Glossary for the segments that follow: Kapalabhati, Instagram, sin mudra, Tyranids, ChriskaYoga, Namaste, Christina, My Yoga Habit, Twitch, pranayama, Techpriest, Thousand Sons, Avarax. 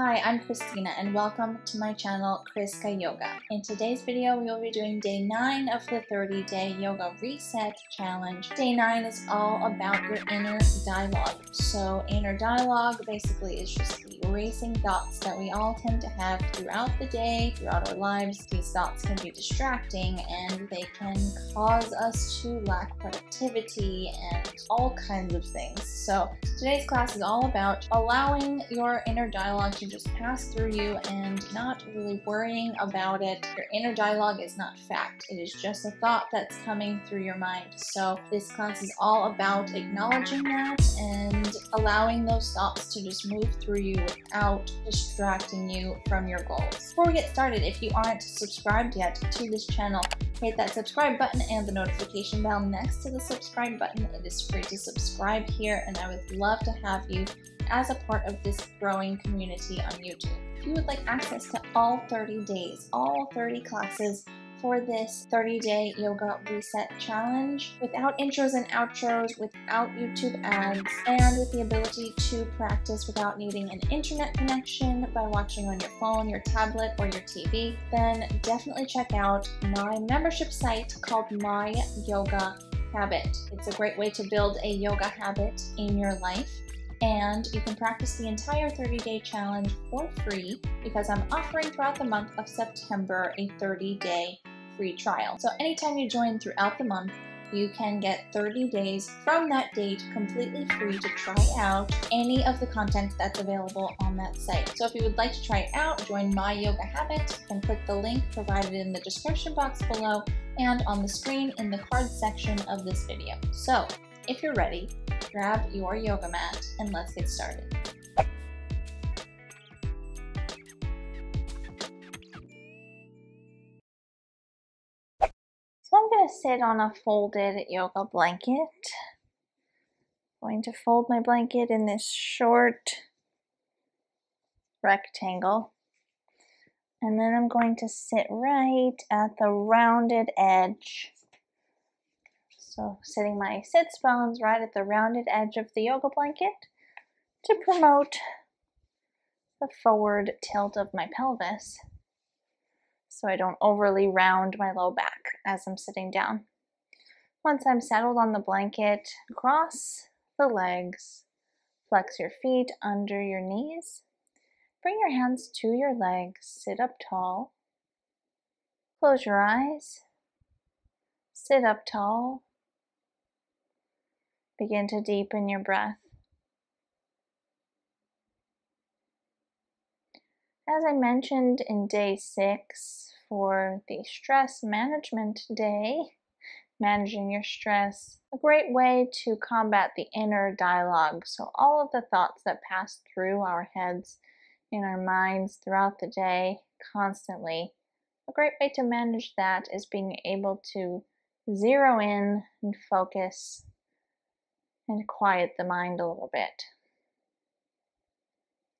Hi, I'm Christina and welcome to my channel ChriskaYoga. In today's video, we will be doing day 9 of the 30-day yoga reset challenge. Day 9 is all about your inner dialogue. So inner dialogue basically is just the racing thoughts that we all tend to have throughout the day, throughout our lives. These thoughts can be distracting and they can cause us to lack productivity and all kinds of things. So today's class is all about allowing your inner dialogue to just pass through you and not really worrying about it. Your inner dialogue is not fact. It is just a thought that's coming through your mind. So this class is all about acknowledging that and allowing those thoughts to just move through you without distracting you from your goals. Before we get started, if you aren't subscribed yet to this channel, hit that subscribe button and the notification bell next to the subscribe button. It is free to subscribe here and I would love to have you as a part of this growing community on YouTube. If you would like access to all 30 days, all 30 classes for this 30-day yoga reset challenge, without intros and outros, without YouTube ads, and with the ability to practice without needing an internet connection by watching on your phone, your tablet, or your TV, then definitely check out my membership site called My Yoga Habit. It's a great way to build a yoga habit in your life. And you can practice the entire 30-day challenge for free because I'm offering throughout the month of September a 30-day free trial. So anytime you join throughout the month, you can get 30 days from that date completely free to try out any of the content that's available on that site. So if you would like to try it out, join My Yoga Habit, and click the link provided in the description box below and on the screen in the card section of this video. So if you're ready, grab your yoga mat and let's get started. So I'm going to sit on a folded yoga blanket. I'm going to fold my blanket in this short rectangle. And then I'm going to sit right at the rounded edge. So sitting my sits bones right at the rounded edge of the yoga blanket to promote the forward tilt of my pelvis so I don't overly round my low back as I'm sitting down. Once I'm settled on the blanket, cross the legs, flex your feet under your knees, bring your hands to your legs, sit up tall, close your eyes, sit up tall. Begin to deepen your breath. As I mentioned in day 6 for the stress management day, managing your stress, a great way to combat the inner dialogue. So all of the thoughts that pass through our heads, in our minds throughout the day, constantly, a great way to manage that is being able to zero in and focus and quiet the mind a little bit.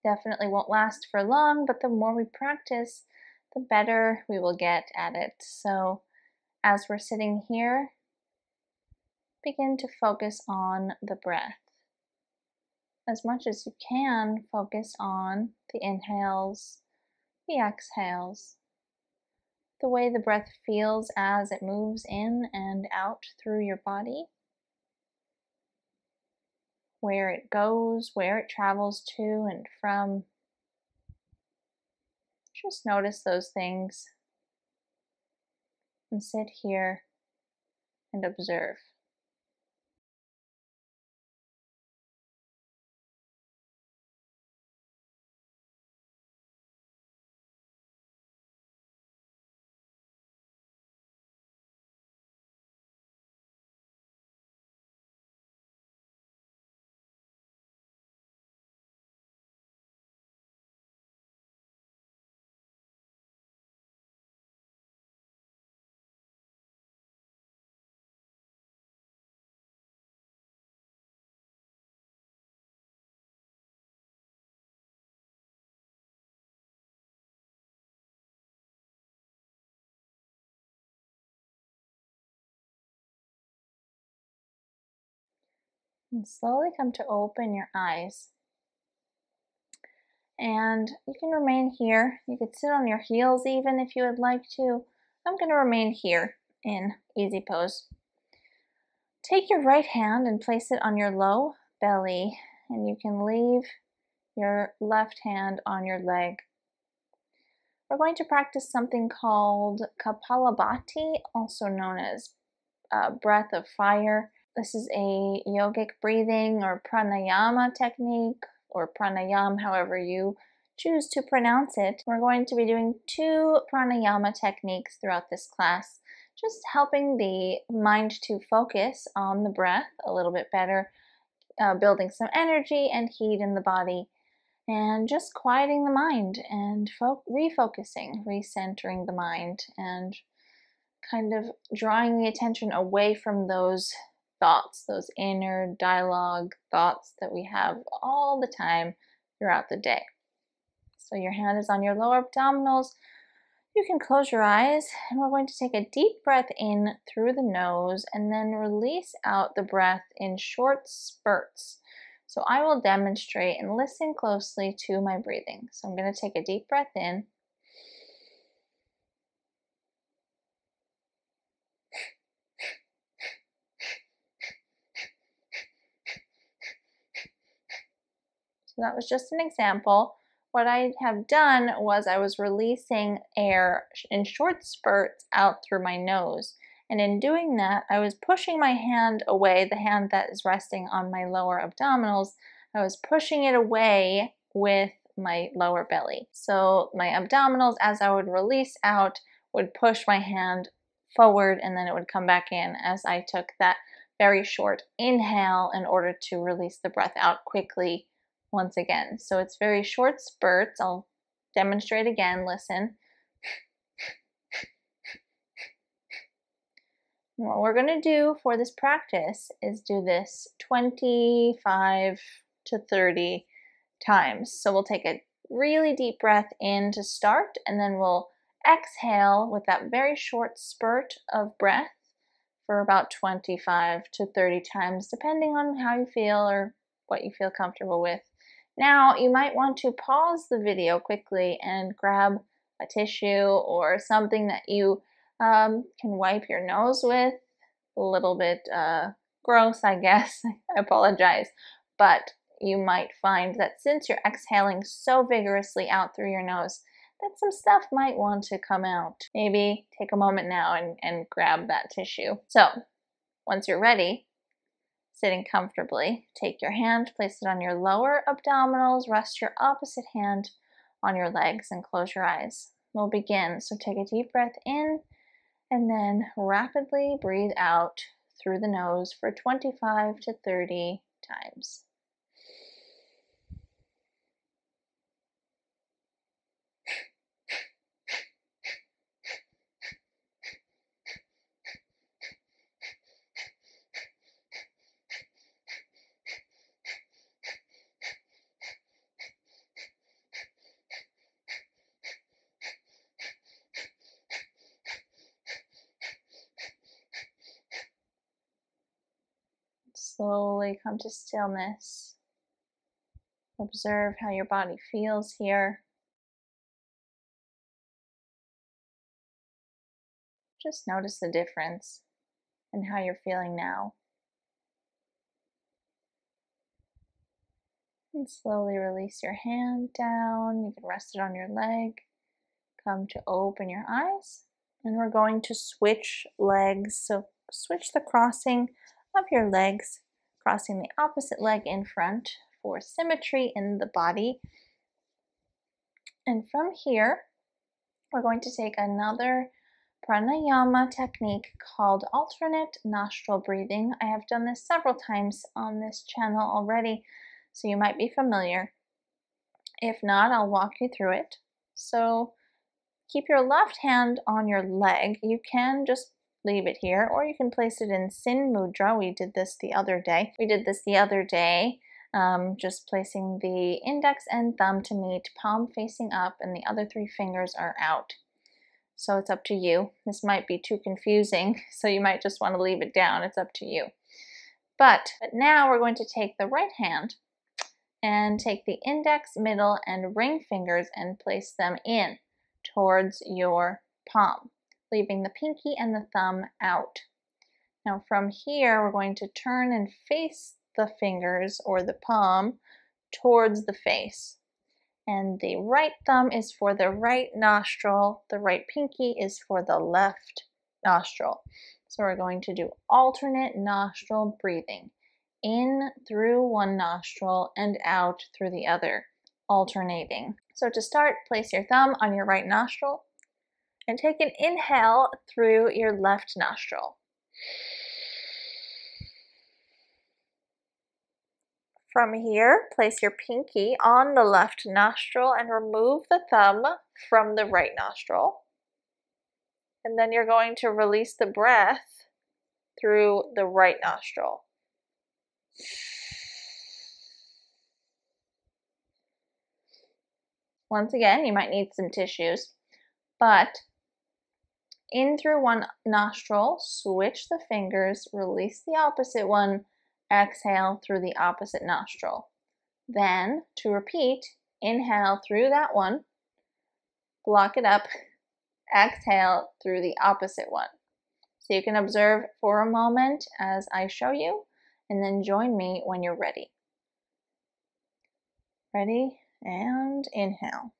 Definitely won't last for long, but the more we practice, the better we will get at it. So as we're sitting here, begin to focus on the breath. As much as you can, focus on the inhales, the exhales, the way the breath feels as it moves in and out through your body, where it goes, where it travels to and from. Just notice those things and sit here and observe. And slowly come to open your eyes. And you can remain here. You could sit on your heels even if you would like to. I'm going to remain here in easy pose. Take your right hand and place it on your low belly, and you can leave your left hand on your leg. We're going to practice something called Kapalabhati, also known as breath of fire. This is a yogic breathing or pranayama technique, or pranayam, however you choose to pronounce it. We're going to be doing 2 pranayama techniques throughout this class, just helping the mind to focus on the breath a little bit better, building some energy and heat in the body, and just quieting the mind and refocusing, recentering the mind, and kind of drawing the attention away from those thoughts, those inner dialogue thoughts that we have all the time throughout the day. So your hand is on your lower abdominals. You can close your eyes, and we're going to take a deep breath in through the nose and then release out the breath in short spurts. So I will demonstrate and listen closely to my breathing. So I'm going to take a deep breath in. So that was just an example. What I have done was I was releasing air in short spurts out through my nose. And in doing that, I was pushing my hand away, the hand that is resting on my lower abdominals. I was pushing it away with my lower belly. So my abdominals, as I would release out, would push my hand forward, and then it would come back in as I took that very short inhale in order to release the breath out quickly. Once again, so it's very short spurts. I'll demonstrate again, listen. What we're going to do for this practice is do this 25 to 30 times. So we'll take a really deep breath in to start, and then we'll exhale with that very short spurt of breath for about 25 to 30 times, depending on how you feel or what you feel comfortable with. Now, you might want to pause the video quickly and grab a tissue or something that you can wipe your nose with. A little bit gross, I guess. I apologize. But you might find that since you're exhaling so vigorously out through your nose, that some stuff might want to come out. Maybe take a moment now and grab that tissue. So, once you're ready, sitting comfortably, take your hand, place it on your lower abdominals, rest your opposite hand on your legs, and close your eyes. We'll begin. So take a deep breath in, and then rapidly breathe out through the nose for 25 to 30 times. Slowly come to stillness. Observe how your body feels here. Just notice the difference in how you're feeling now. And slowly release your hand down. You can rest it on your leg. Come to open your eyes. And we're going to switch legs. So switch the crossing of your legs, crossing the opposite leg in front for symmetry in the body. And from here, we're going to take another pranayama technique called alternate nostril breathing. I have done this several times on this channel already, so you might be familiar. If not, I'll walk you through it. So keep your left hand on your leg. You can just leave it here, or you can place it in Sin Mudra. We did this the other day. Just placing the index and thumb to meet, palm facing up, and the other 3 fingers are out. So it's up to you. This might be too confusing, so you might just want to leave it down. It's up to you. But now we're going to take the right hand and take the index, middle, and ring fingers and place them in towards your palm, leaving the pinky and the thumb out. Now from here, we're going to turn and face the fingers or the palm towards the face. And the right thumb is for the right nostril, the right pinky is for the left nostril. So we're going to do alternate nostril breathing. In through one nostril and out through the other, alternating. So to start, place your thumb on your right nostril and take an inhale through your left nostril. From here, place your pinky on the left nostril and remove the thumb from the right nostril. And then you're going to release the breath through the right nostril. Once again, you might need some tissues, but in through one nostril, switch the fingers, release the opposite one, exhale through the opposite nostril. Then, to repeat, inhale through that one, block it up, exhale through the opposite one. So you can observe for a moment as I show you, and then join me when you're ready. Ready? And inhale.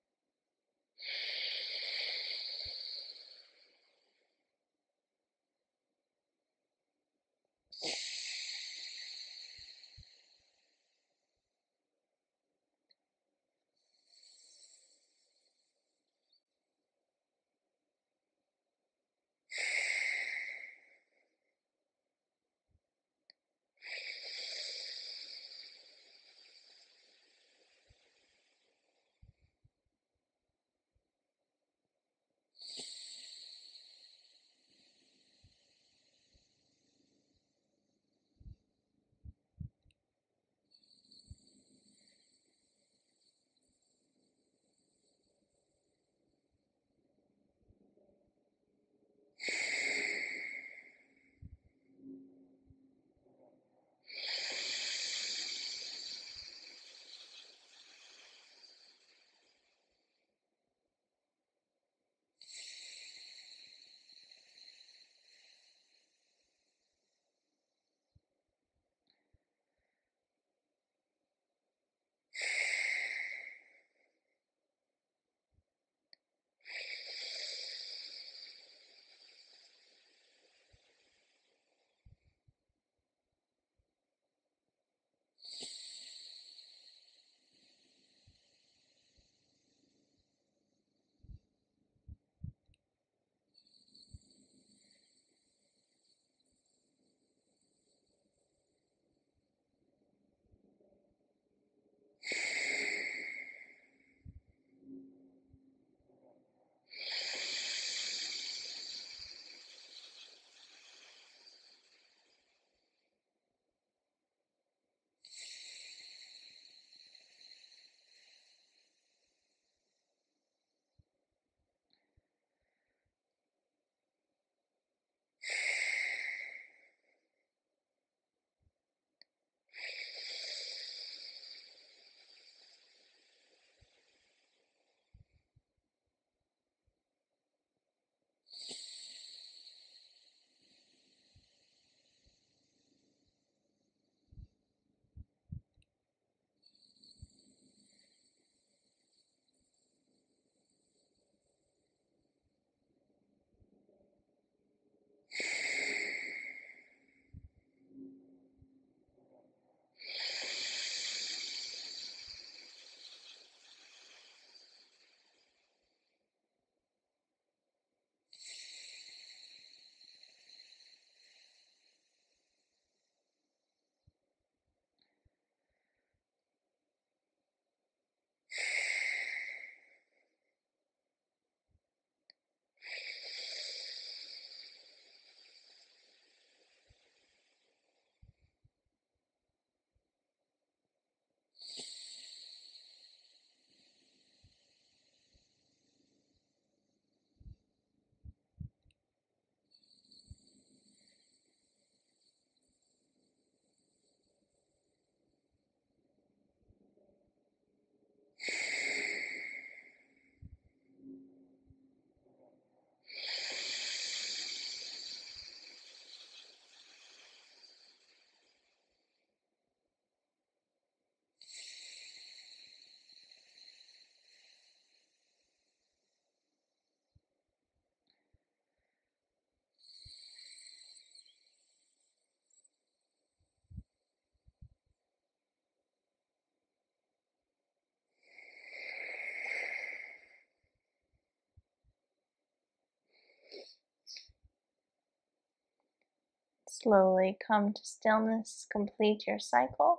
slowly come to stillness. Complete your cycle.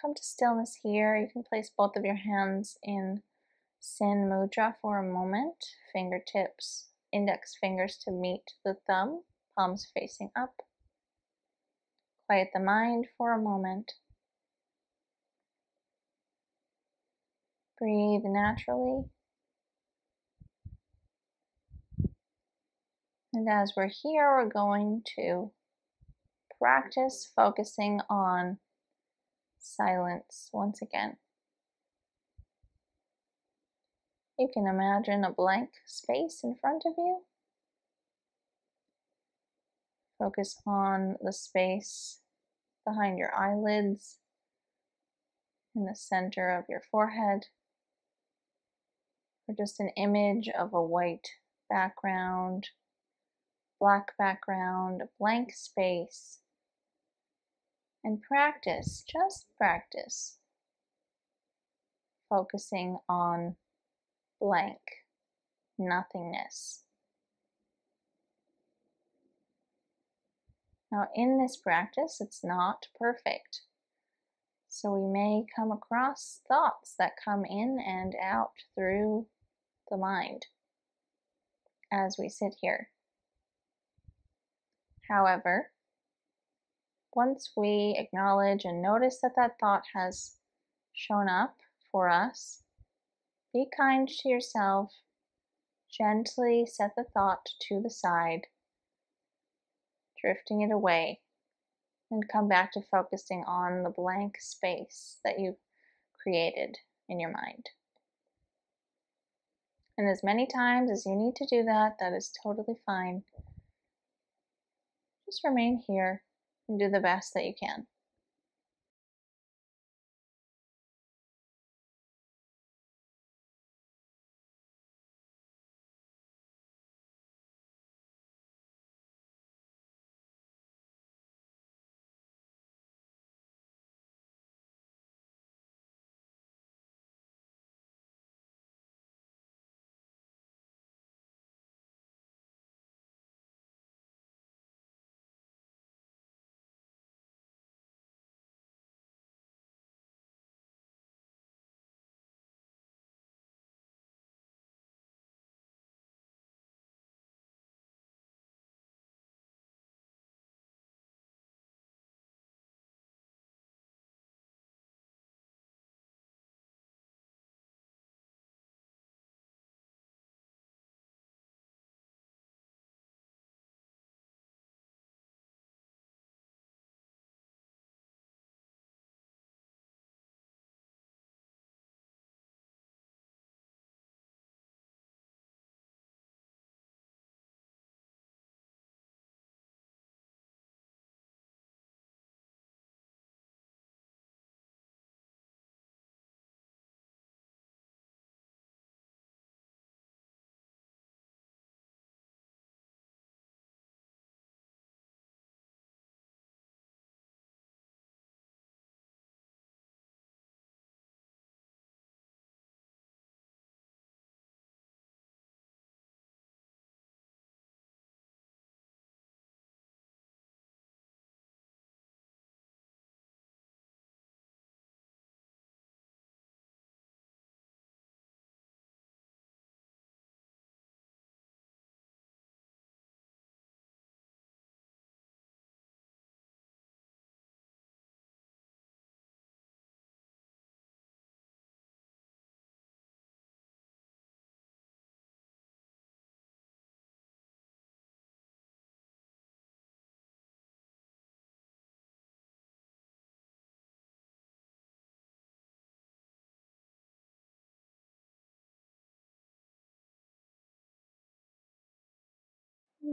Come to stillness here. You can place both of your hands in Sin Mudra for a moment. Fingertips, index fingers to meet the thumb, palms facing up. Quiet the mind for a moment. Breathe naturally. And as we're here, we're going to practice focusing on silence once again. You can imagine a blank space in front of you. Focus on the space behind your eyelids, in the center of your forehead, or just an image of a white background, black background, a blank space. And practice, just practice, focusing on blank, nothingness. Now in this practice, it's not perfect. So we may come across thoughts that come in and out through the mind as we sit here. However, once we acknowledge and notice that that thought has shown up for us, be kind to yourself, gently set the thought to the side, drifting it away, and come back to focusing on the blank space that you've created in your mind. And as many times as you need to do that, that is totally fine. Just remain here and do the best that you can.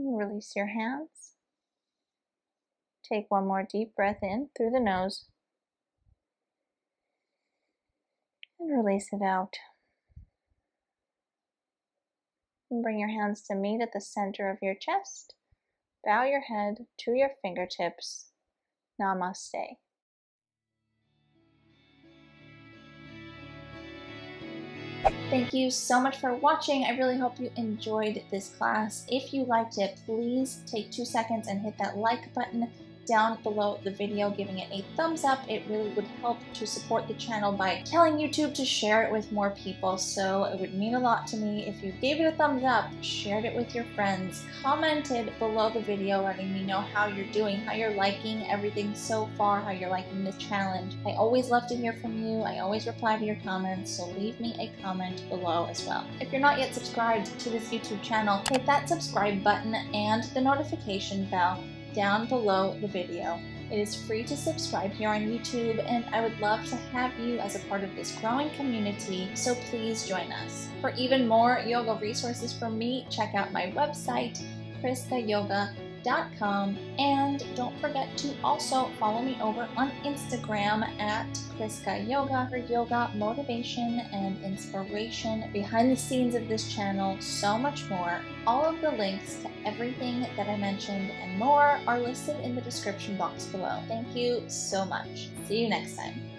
Release your hands. Take one more deep breath in through the nose and release it out. And bring your hands to meet at the center of your chest. Bow your head to your fingertips. Namaste. Thank you so much for watching. I really hope you enjoyed this class. If you liked it, please take 2 seconds and hit that like button down below the video, giving it a thumbs up. It really would help to support the channel by telling YouTube to share it with more people. So it would mean a lot to me if you gave it a thumbs up, shared it with your friends, commented below the video letting me know how you're doing, how you're liking everything so far, how you're liking this challenge. I always love to hear from you. I always reply to your comments, so leave me a comment below as well. If you're not yet subscribed to this YouTube channel, hit that subscribe button and the notification bell down below the video. It is free to subscribe here on YouTube, and I would love to have you as a part of this growing community, so please join us. For even more yoga resources from me, check out my website, ChriskaYoga.com, and don't forget to also follow me over on Instagram at ChriskaYoga for yoga motivation and inspiration, behind the scenes of this channel, so much more. All of the links to everything that I mentioned and more are listed in the description box below. Thank you so much. See you next time.